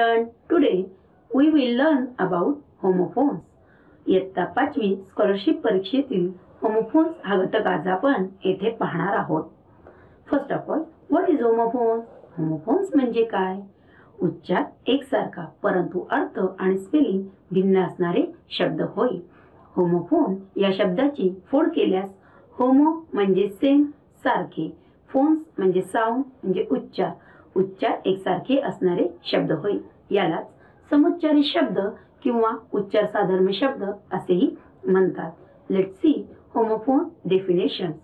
student, today we will learn about homophones. इयत्ता 5वी scholarship परीक्षेतील homophones हा घटक आज आपण येथे पाहणार आहोत. First of all, what is homophones? Homophones म्हणजे काय? उच्चार एकसारखा परंतु अर्थ आणि स्पेलिंग भिन्न असणारे शब्द होय. होमोफोन या शब्दाची फोड केल्यास होमो म्हणजे सेम, सारखे, फोन्स म्हणजे साउंड म्हणजे उच्चार एकसारखे असणारे शब्द होय. यालाच समुच्चारी शब्द किंवा उच्चार साधर्म्य शब्द असेही म्हणतात. Let's see homophone definitions.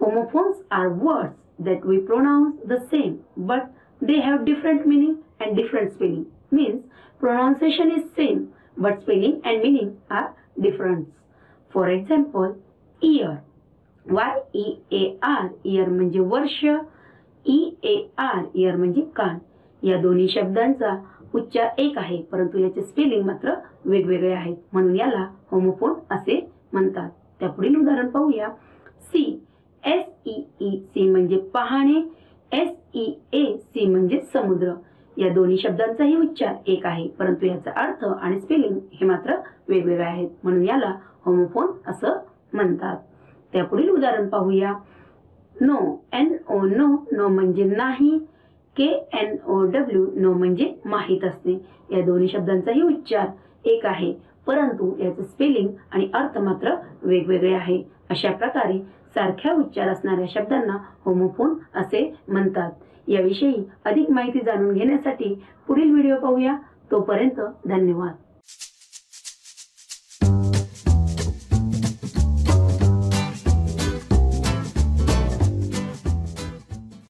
Homophones are words that we pronounce the same but they have different meaning and different spelling. Means pronunciation is same but spelling and meaning are different. For example, ear, year, ear म्हणजे वर्ष, ear, ear म्हणजे कान. या दोन्ही शब्दांचा उच्चार एक आहे परंतु याचे स्पेलिंग मात्र वेगवेगळे आहेत, म्हणून याला होमोफोन असे म्हणतात. त्यापुढील उदाहरण पाहूया. see, see म्हणजे पाहणे, sea म्हणजे समुद्र. या दोन्ही शब्दांचाही उच्चार एक आहे परंतु याचा अर्थ आणि स्पेलिंग हे मात्र वेगवेगळे आहेत, म्हणून याला होमोफोन असे म्हणतात. त्यापुढील उदाहरण पाहूया. नो, no, नो, नो म्हणजे नाही, know, नो म्हणजे माहित असणे. या दोन्ही शब्दांचाही उच्चार एक आहे परंतु याचे स्पेलिंग आणि अर्थ मात्र वेगवेगळे आहे. अशा प्रकारे सारख्या उच्चार असणाऱ्या शब्दांना होमोफोन असे म्हणतात. याविषयी अधिक माहिती जाणून घेण्यासाठी पुढील व्हिडिओ पाहूया. तोपर्यंत धन्यवाद.